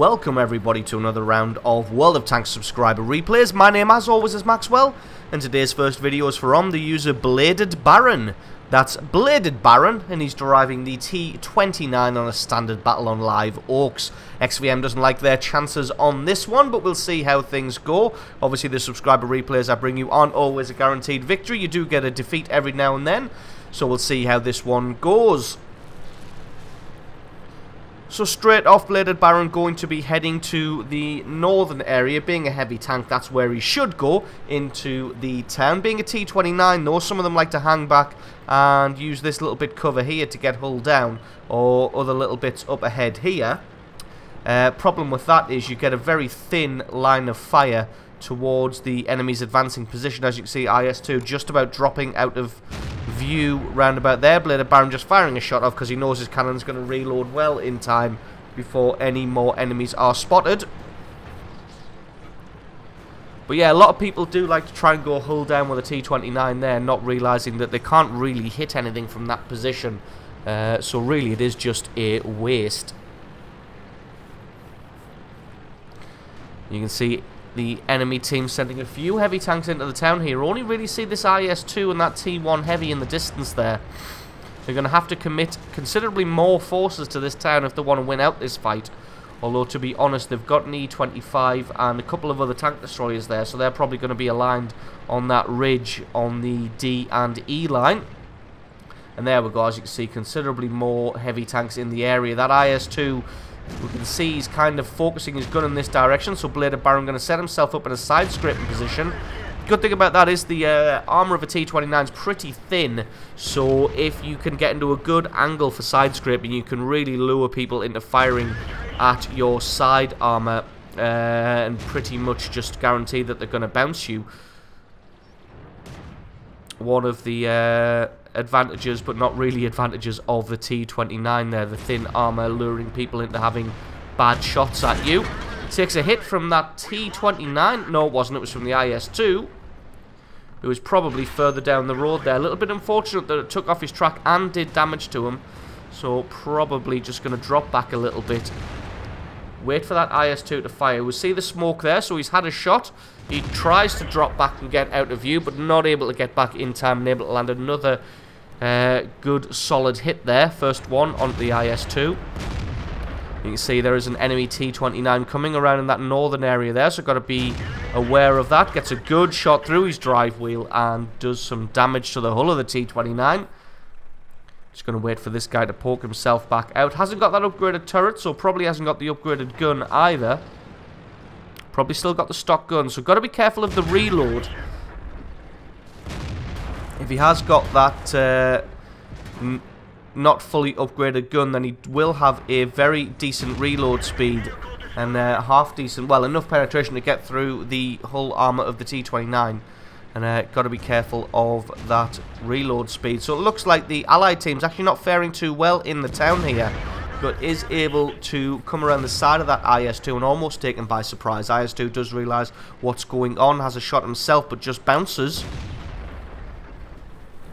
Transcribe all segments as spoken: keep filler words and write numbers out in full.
welcome everybody to another round of World of Tanks subscriber replays. My name as always is Maxwell, and today's first video is from the user Bladed Baron. That's Bladed Baron, and he's deriving the T twenty-nine on a standard battle on Live Oaks. X V M doesn't like their chances on this one, but we'll see how things go. Obviously the subscriber replays I bring you aren't always a guaranteed victory. You do get a defeat every now and then, so we'll see how this one goes. So straight off, Bladed Baron going to be heading to the northern area. Being a heavy tank, that's where he should go, into the town. Being a T twenty-nine though, some of them like to hang back and use this little bit cover here to get hull down, or other little bits up ahead here. Uh, problem with that is you get a very thin line of fire towards the enemy's advancing position. As you can see, I S two just about dropping out of view round about there. Bladed Baron just firing a shot off because he knows his cannon's going to reload well in time before any more enemies are spotted. But yeah, a lot of people do like to try and go hull down with a T twenty-nine there, not realising that they can't really hit anything from that position. Uh, so really it is just a waste. You can see the enemy team sending a few heavy tanks into the town here. Only really see this I S two and that T one heavy in the distance there. They're going to have to commit considerably more forces to this town if they want to win out this fight. Although, to be honest, they've got an E twenty-five and a couple of other tank destroyers there, so they're probably going to be aligned on that ridge on the D and E line. And there we go, as you can see, considerably more heavy tanks in the area. That I S two, we can see he's kind of focusing his gun in this direction, so Bladed Baron going to set himself up in a side-scraping position. Good thing about that is the uh, armour of a T twenty-nine is pretty thin, so if you can get into a good angle for side-scraping, you can really lure people into firing at your side armour uh, and pretty much just guarantee that they're going to bounce you. One of the uh, advantages, but not really advantages, of the T twenty-nine there, the thin armour luring people into having bad shots at you. Takes a hit from that T twenty-nine. No, it wasn't. It was from the I S two. It was probably further down the road there. A little bit unfortunate that it took off his track and did damage to him. So probably just going to drop back a little bit. Wait for that I S two to fire. We see the smoke there, so he's had a shot. He tries to drop back and get out of view, but not able to get back in time and able to land another uh, good solid hit there. First one onto the I S two. You can see there is an enemy T twenty-nine coming around in that northern area there, so got to be aware of that. Gets a good shot through his drive wheel and does some damage to the hull of the T twenty-nine. Just going to wait for this guy to poke himself back out. Hasn't got that upgraded turret, so probably hasn't got the upgraded gun either. Probably still got the stock gun, so got to be careful of the reload. If he has got that uh, n not fully upgraded gun, then he will have a very decent reload speed and uh, half decent, well, enough penetration to get through the hull armour of the T twenty-nine. And uh, got to be careful of that reload speed. So it looks like the allied team's actually not faring too well in the town here, but is able to come around the side of that I S two and almost take him by surprise. I S two does realise what's going on, has a shot himself, but just bounces.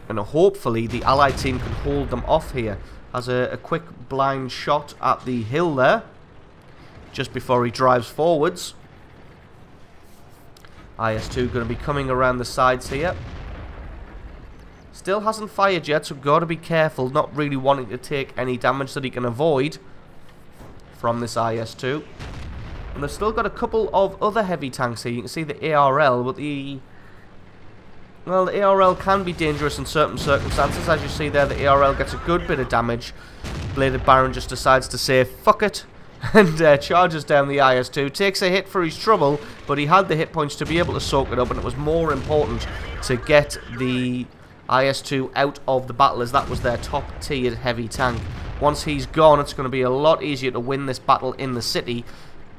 And hopefully the allied team can hold them off here. Has a, a quick blind shot at the hill there, just before he drives forwards. I S two going to be coming around the sides here. Still hasn't fired yet, so got to be careful, not really wanting to take any damage that he can avoid from this I S two. And they've still got a couple of other heavy tanks here. You can see the A R L, but the... Well, the A R L can be dangerous in certain circumstances. As you see there, the A R L gets a good bit of damage. Bladed Baron just decides to say, fuck it, and uh, charges down the I S two, takes a hit for his trouble, but he had the hit points to be able to soak it up, and it was more important to get the I S two out of the battle, as that was their top tiered heavy tank. Once he's gone, it's going to be a lot easier to win this battle in the city.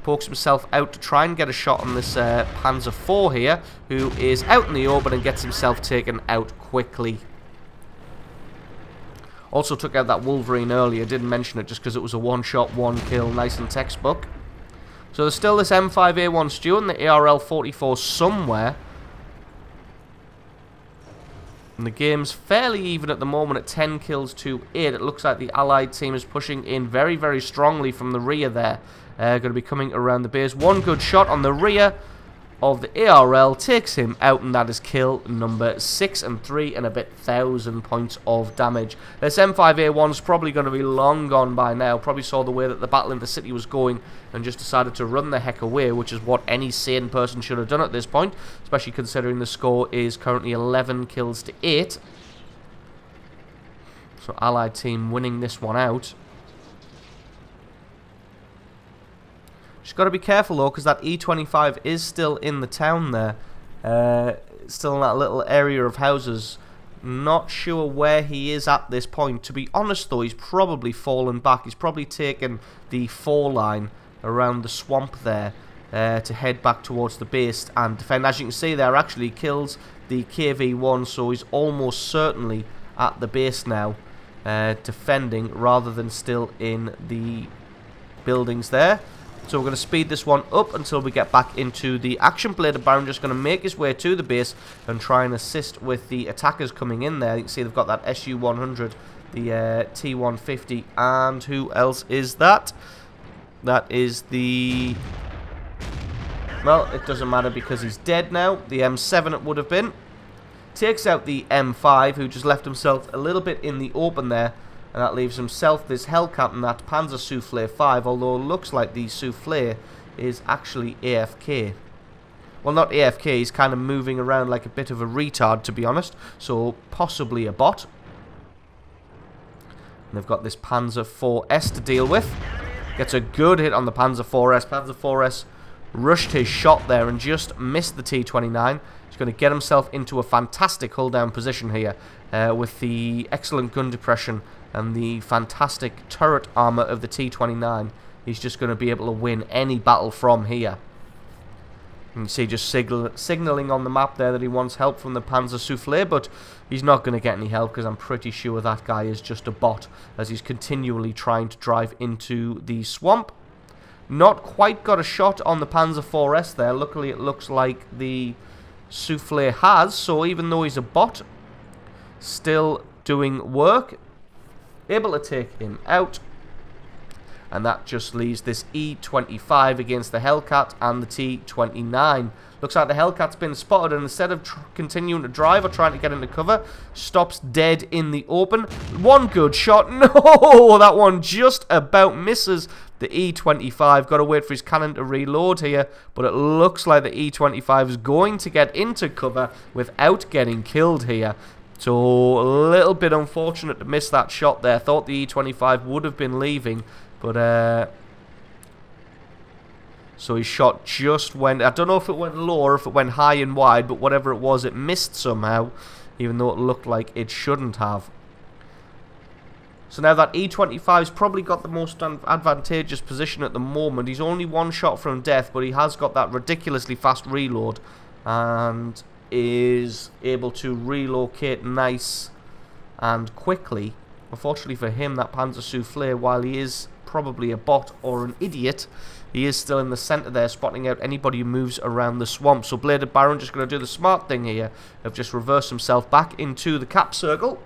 Pokes himself out to try and get a shot on this uh, Panzer four here, who is out in the open and gets himself taken out quickly. Also took out that Wolverine earlier, didn't mention it just because it was a one-shot, one-kill, nice and textbook. So there's still this M five A one Stewart and the A R L forty-four somewhere. And the game's fairly even at the moment at ten kills to eight. It looks like the allied team is pushing in very, very strongly from the rear there. Uh, going to be coming around the base. One good shot on the rear of the A R L takes him out, and that is kill number six, and three and a bit thousand points of damage. This M five A one's probably going to be long gone by now. Probably saw the way that the battle in the city was going and just decided to run the heck away, which is what any sane person should have done at this point, especially considering the score is currently eleven kills to eight. So allied team winning this one out. Just got to be careful though, because that E twenty-five is still in the town there, uh, still in that little area of houses. Not sure where he is at this point. To be honest though, he's probably fallen back. He's probably taken the four line around the swamp there uh, to head back towards the base and defend. As you can see there, actually kills the K V one, so he's almost certainly at the base now, uh, defending rather than still in the buildings there. So we're going to speed this one up until we get back into the action. Bladed Baron just going to make his way to the base and try and assist with the attackers coming in there. You can see they've got that S U one hundred, the uh, T one fifty, and who else is that? That is the... Well, it doesn't matter because he's dead now. The M seven it would have been. Takes out the M five, who just left himself a little bit in the open there. And that leaves himself this Hellcat and that Panzer Souffle five, although it looks like the Souffle is actually A F K. Well, not A F K, he's kind of moving around like a bit of a retard, to be honest. So, possibly a bot. And they've got this Panzer four S to deal with. Gets a good hit on the Panzer four S. Panzer four S rushed his shot there and just missed the T twenty-nine. He's going to get himself into a fantastic hull-down position here uh, with the excellent gun depression and the fantastic turret armor of the T twenty-nine. He's just going to be able to win any battle from here. You can see just signal, signaling on the map there that he wants help from the Panzer Souffle, but he's not going to get any help because I'm pretty sure that guy is just a bot as he's continually trying to drive into the swamp. Not quite got a shot on the Panzer four S there. Luckily it looks like the Souffle has, so even though he's a bot, still doing work. Able to take him out, and that just leaves this E twenty-five against the Hellcat and the T twenty-nine. Looks like the Hellcat's been spotted, and instead of tr continuing to drive or trying to get into cover, stops dead in the open. One good shot. No, that one just about misses the E twenty-five. Got to wait for his cannon to reload here, but it looks like the E twenty-five is going to get into cover without getting killed here. So, a little bit unfortunate to miss that shot there. Thought the E twenty-five would have been leaving, but, uh... so his shot just went... I don't know if it went low or if it went high and wide, but whatever it was, it missed somehow, even though it looked like it shouldn't have. So now that E twenty-five's probably got the most advantageous position at the moment. He's only one shot from death, but he has got that ridiculously fast reload, and is able to relocate nice and quickly. Unfortunately for him, that Panzer Souffle, while he is probably a bot or an idiot, he is still in the centre there, spotting out anybody who moves around the swamp. So Bladed Baron just going to do the smart thing here of just reverse himself back into the cap circle.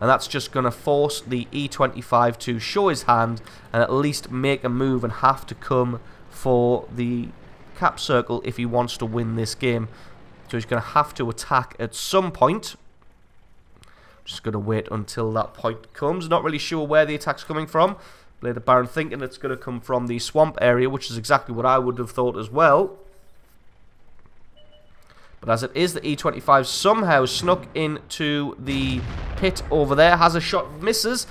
And that's just going to force the E twenty-five to show his hand and at least make a move and have to come for the cap circle if he wants to win this game. So he's going to have to attack at some point. Just going to wait until that point comes. Not really sure where the attack's coming from. Bladed Baron thinking it's going to come from the swamp area, which is exactly what I would have thought as well. But as it is, the E twenty-five somehow snuck into the pit over there. Has a shot, misses.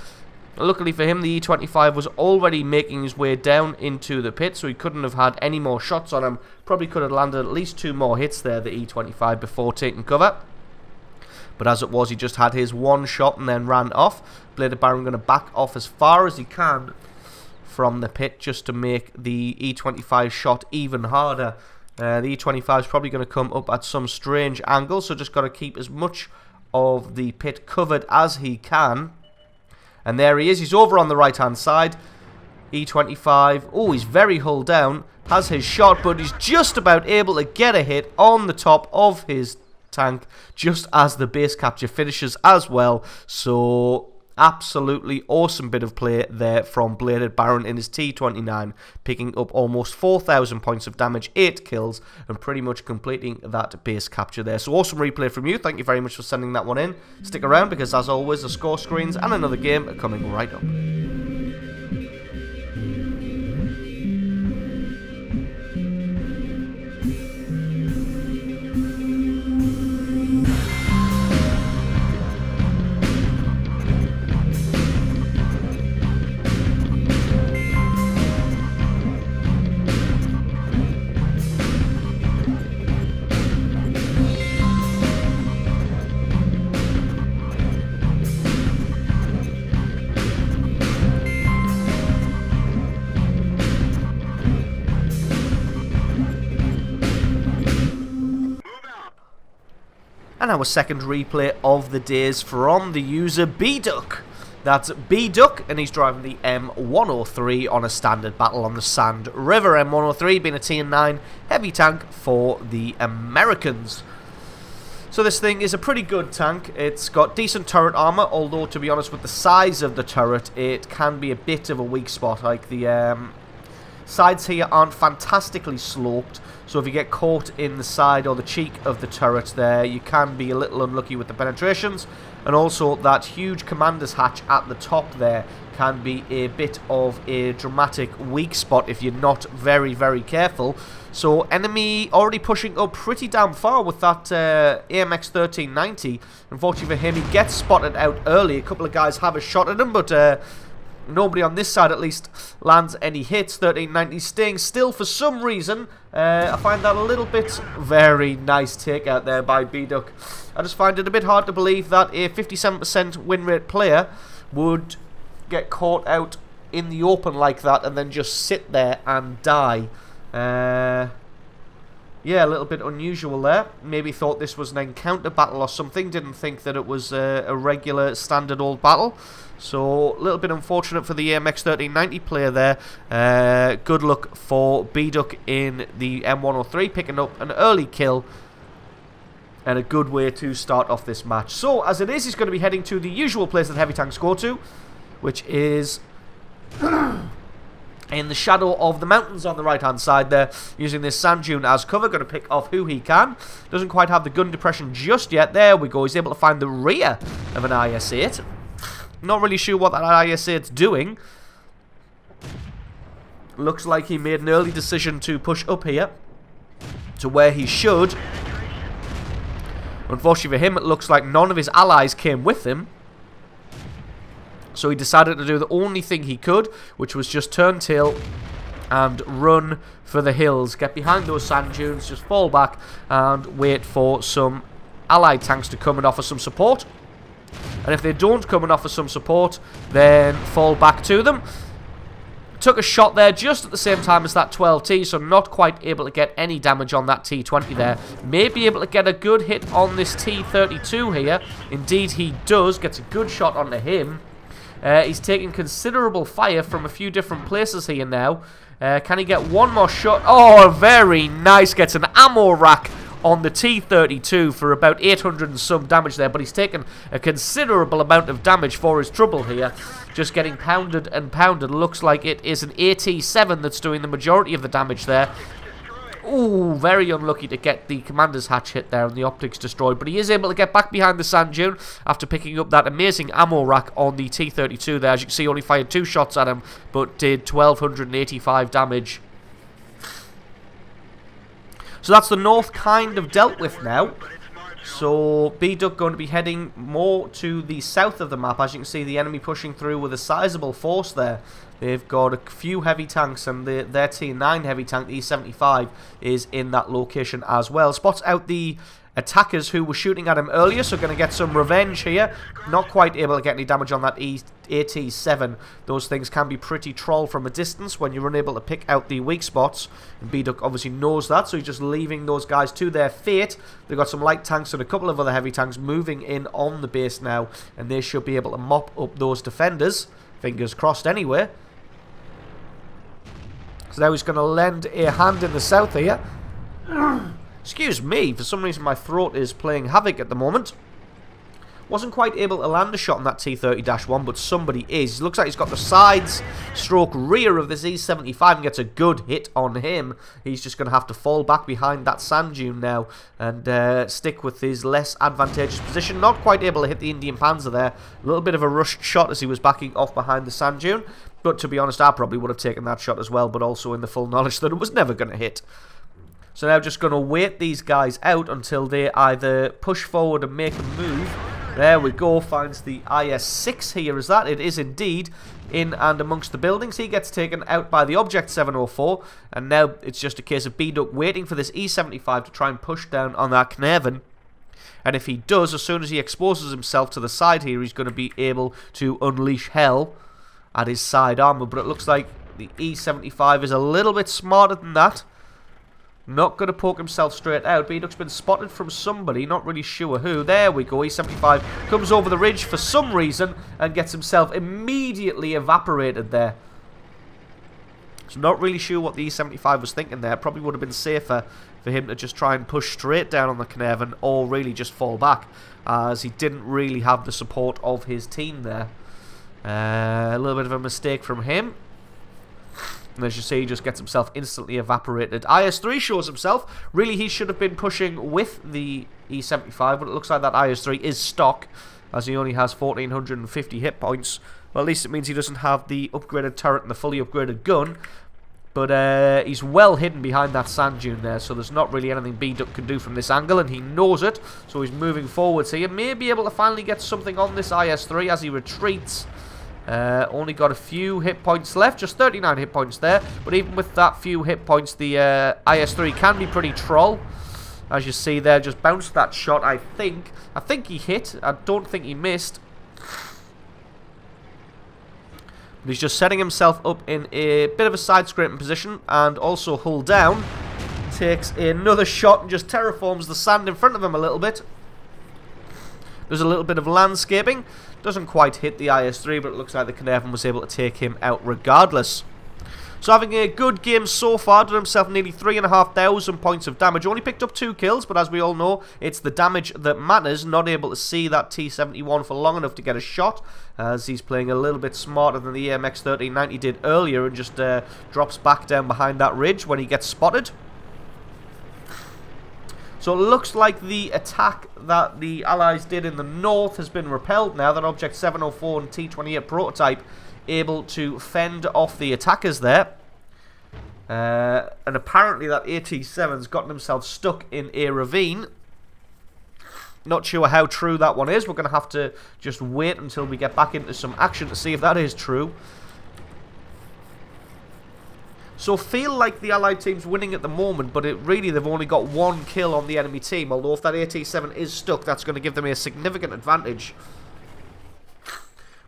Luckily for him, the E twenty-five was already making his way down into the pit, so he couldn't have had any more shots on him. Probably could have landed at least two more hits there, the E twenty-five, before taking cover. But as it was, he just had his one shot and then ran off. Bladed Baron going to back off as far as he can from the pit just to make the E twenty-five shot even harder. Uh, the E twenty-five is probably going to come up at some strange angle, so just got to keep as much of the pit covered as he can. And there he is. He's over on the right-hand side. E twenty-five. Oh, he's very hull down. Has his shot, but he's just about able to get a hit on the top of his tank just as the base capture finishes as well. So absolutely awesome bit of play there from Bladed Baron in his T twenty-nine, picking up almost four thousand points of damage, eight kills, and pretty much completing that base capture there. So awesome replay from you. Thank you very much for sending that one in. Stick around because, as always, the score screens and another game are coming right up. And our second replay of the day is from the user B Duck. That's B Duck, and he's driving the M one oh three on a standard battle on the Sand River. M one oh three being a T nine heavy tank for the Americans. So this thing is a pretty good tank. It's got decent turret armor, although to be honest, with the size of the turret, it can be a bit of a weak spot. Like the um, sides here aren't fantastically sloped. So if you get caught in the side or the cheek of the turret there, you can be a little unlucky with the penetrations. And also that huge commander's hatch at the top there can be a bit of a dramatic weak spot if you're not very, very careful. So enemy already pushing up pretty damn far with that uh, A M X thirteen ninety. Unfortunately for him, he gets spotted out early. A couple of guys have a shot at him, but Uh, nobody on this side, at least, lands any hits. thirteen ninety staying still for some reason. Uh, I find that a little bit very nice take out there by B Duck. I just find it a bit hard to believe that a fifty-seven percent win rate player would get caught out in the open like that and then just sit there and die. Uh, yeah, a little bit unusual there. Maybe thought this was an encounter battle or something. Didn't think that it was a, a regular standard old battle. So, a little bit unfortunate for the A M X thirteen ninety player there. Uh, good luck for B Duck in the M one oh three, picking up an early kill. And a good way to start off this match. So, as it is, he's going to be heading to the usual place that heavy tanks go to, which is in the shadow of the mountains on the right-hand side there, using this sand dune as cover. Going to pick off who he can. Doesn't quite have the gun depression just yet. There we go. He's able to find the rear of an I S eight. Not really sure what that I S eight's doing. Looks like he made an early decision to push up here to where he should. Unfortunately for him, it looks like none of his allies came with him. So he decided to do the only thing he could, which was just turn tail and run for the hills. Get behind those sand dunes, just fall back and wait for some allied tanks to come and offer some support. And if they don't come and offer some support, then fall back to them. Took a shot there just at the same time as that twelve T, so not quite able to get any damage on that T twenty there. May be able to get a good hit on this T thirty-two here. Indeed, he does. Gets a good shot onto him. Uh, he's taking considerable fire from a few different places here now. Uh, can he get one more shot? Oh, very nice. Gets an ammo rack on the T thirty-two for about eight hundred and some damage there, but he's taken a considerable amount of damage for his trouble here, just getting pounded and pounded. Looks like it is an A T seven that's doing the majority of the damage there. Ooh, very unlucky to get the commander's hatch hit there and the optics destroyed, but he is able to get back behind the sand dune after picking up that amazing ammo rack on the T thirty-two there. As you can see, only fired two shots at him, but did one thousand two hundred eighty-five damage. So that's the north kind of dealt with now. So B Duck going to be heading more to the south of the map. As you can see, the enemy pushing through with a sizable force there. They've got a few heavy tanks, and the, their T nine heavy tank, the E seventy-five, is in that location as well. Spots out the attackers who were shooting at him earlier, so going to get some revenge here. Not quite able to get any damage on that E A T seven. Those things can be pretty troll from a distance when you're unable to pick out the weak spots. And B Duck obviously knows that, so he's just leaving those guys to their fate. They've got some light tanks and a couple of other heavy tanks moving in on the base now, and they should be able to mop up those defenders. Fingers crossed anyway. So now he's going to lend a hand in the south here. Excuse me, for some reason my throat is playing havoc at the moment. Wasn't quite able to land a shot on that T thirty dash one, but somebody is. Looks like he's got the sides stroke rear of this E seventy-five and gets a good hit on him. He's just going to have to fall back behind that sand dune now and uh, stick with his less advantageous position. Not quite able to hit the Indian Panzer there. A little bit of a rushed shot as he was backing off behind the sand dune. But to be honest, I probably would have taken that shot as well, but also in the full knowledge that it was never going to hit. So now just going to wait these guys out until they either push forward and make a move. There we go, finds the I S six here, is that? It is indeed in and amongst the buildings. He gets taken out by the Object seven oh four, and now it's just a case of B Duck waiting for this E seventy-five to try and push down on that Knaven. And if he does, as soon as he exposes himself to the side here, he's going to be able to unleash hell at his side armor. But it looks like the E seventy-five is a little bit smarter than that. Not going to poke himself straight out. B Duck's been spotted from somebody, not really sure who. There we go, E seventy-five comes over the ridge for some reason and gets himself immediately evaporated there. So not really sure what the E seventy-five was thinking there. Probably would have been safer for him to just try and push straight down on the Knaven or really just fall back, as he didn't really have the support of his team there. Uh, a little bit of a mistake from him. And as you see, he just gets himself instantly evaporated. I S three shows himself. Really, he should have been pushing with the E seventy-five, but it looks like that I S three is stock, as he only has one thousand four hundred fifty hit points. Well, at least it means he doesn't have the upgraded turret and the fully upgraded gun. But uh, he's well hidden behind that sand dune there, so there's not really anything B Duck can do from this angle, and he knows it. So he's moving forwards here. May be able to finally get something on this I S three as he retreats. Uh, only got a few hit points left, just thirty-nine hit points there. But even with that few hit points, the uh, I S three can be pretty troll. As you see there, just bounced that shot, I think. I think he hit. I don't think he missed. But he's just setting himself up in a bit of a side-scraping position and also hull down. Takes another shot and just terraforms the sand in front of him a little bit. There's a little bit of landscaping. Doesn't quite hit the I S three, but it looks like the Knaven was able to take him out regardless. So having a good game so far, did himself nearly three thousand five hundred points of damage. Only picked up two kills, but as we all know, it's the damage that matters. Not able to see that T seventy-one for long enough to get a shot, as he's playing a little bit smarter than the A M X thirteen ninety did earlier and just uh, drops back down behind that ridge when he gets spotted. So it looks like the attack that the Allies did in the north has been repelled now. That Object seven oh four and T twenty-eight prototype able to fend off the attackers there. Uh, and apparently that A T seven's gotten himself stuck in a ravine. Not sure how true that one is. We're going to have to just wait until we get back into some action to see if that is true. So feel like the Allied team's winning at the moment, but it really they've only got one kill on the enemy team. Although if that A T seven is stuck, that's going to give them a significant advantage.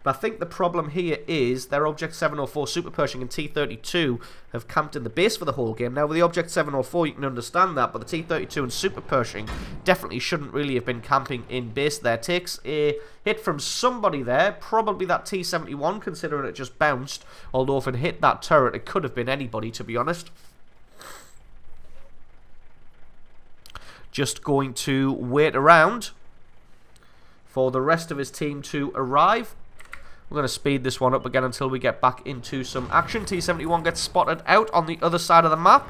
But I think the problem here is their Object seven oh four, Super Pershing and T thirty-two have camped in the base for the whole game. Now with the Object seven oh four you can understand that, but the T thirty-two and Super Pershing definitely shouldn't really have been camping in base there. Takes a hit from somebody there, probably that T seventy-one considering it just bounced. Although if it hit that turret it could have been anybody, to be honest. Just going to wait around for the rest of his team to arrive. We're going to speed this one up again until we get back into some action. T seventy-one gets spotted out on the other side of the map.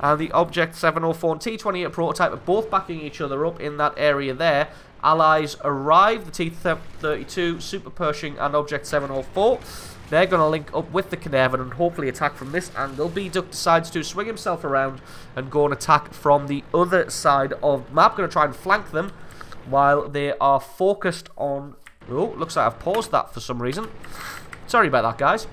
And the Object seven oh four and T twenty-eight prototype are both backing each other up in that area there. Allies arrive, the T thirty-two, Super Pershing and Object seven oh four. They're going to link up with the Knaven and hopefully attack from this angle. B Duck decides to swing himself around and go and attack from the other side of the map. Going to try and flank them while they are focused on... Oh, looks like I've paused that for some reason. Sorry about that, guys.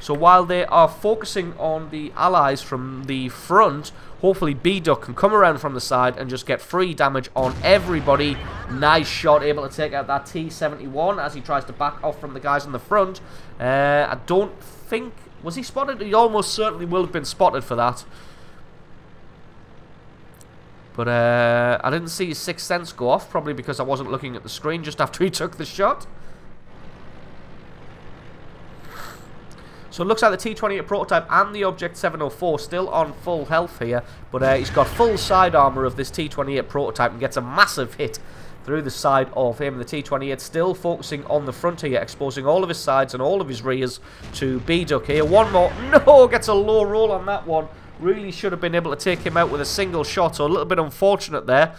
So while they are focusing on the Allies from the front, hopefully B Duck can come around from the side and just get free damage on everybody. Nice shot, able to take out that T seventy-one as he tries to back off from the guys in the front. Uh, I don't think... Was he spotted? He almost certainly will have been spotted for that. But uh, I didn't see his sixth sense go off, probably because I wasn't looking at the screen just after he took the shot. So it looks like the T twenty-eight prototype and the Object seven oh four still on full health here, but uh, he's got full side armor of this T twenty-eight prototype and gets a massive hit through the side of him. The T twenty-eight still focusing on the front here, exposing all of his sides and all of his rears to B Duck here. One more. No, gets a low roll on that one. Really should have been able to take him out with a single shot, so a little bit unfortunate there.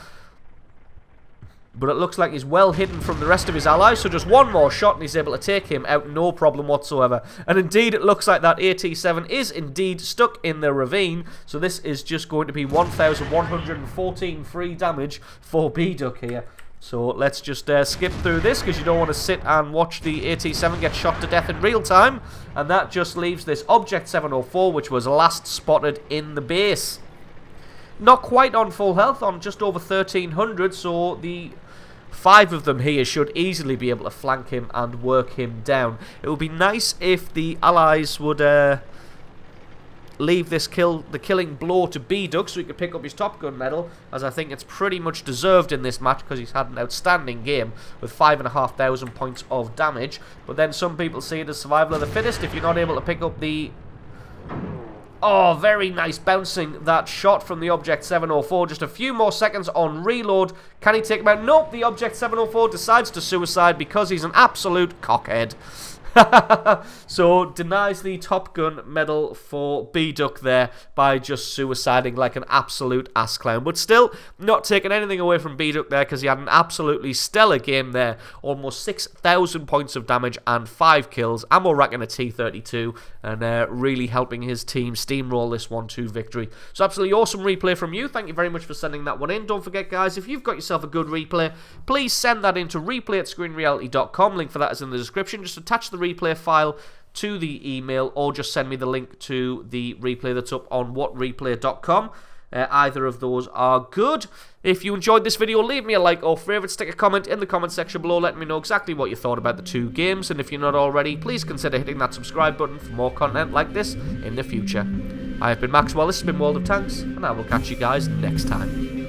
But it looks like he's well hidden from the rest of his allies, so just one more shot and he's able to take him out, no problem whatsoever. And indeed, it looks like that A T seven is indeed stuck in the ravine, so this is just going to be one thousand one hundred fourteen free damage for B Duck here. So let's just uh, skip through this, because you don't want to sit and watch the A T seven get shot to death in real time. And that just leaves this Object seven oh four, which was last spotted in the base. Not quite on full health, on just over thirteen hundred, so the five of them here should easily be able to flank him and work him down. It would be nice if the allies would uh, leave this kill, the killing blow to B Duck, so he could pick up his Top Gun medal, as I think it's pretty much deserved in this match, because he's had an outstanding game with five thousand five hundred points of damage. But then some people see it as survival of the fittest. If you're not able to pick up the... Oh, very nice bouncing that shot from the Object seven oh four. Just a few more seconds on reload. Can he take him out? Nope, the Object seven oh four decides to suicide because he's an absolute cockhead. So, denies the Top Gun medal for B Duck there by just suiciding like an absolute ass clown. But still, not taking anything away from B Duck there, because he had an absolutely stellar game there. Almost six thousand points of damage and five kills. Ammo racking a T thirty-two and uh, really helping his team steamroll this one two victory. So, absolutely awesome replay from you. Thank you very much for sending that one in. Don't forget, guys, if you've got yourself a good replay, please send that in to replay at screen reality dot com. Link for that is in the description. Just attach the replay file to the email, or just send me the link to the replay that's up on what replay dot com. Uh, either of those are good. If you enjoyed this video, leave me a like or favourite, stick a comment in the comment section below letting me know exactly what you thought about the two games, and if you're not already, please consider hitting that subscribe button for more content like this in the future. I have been Maxwell, this has been World of Tanks, and I will catch you guys next time.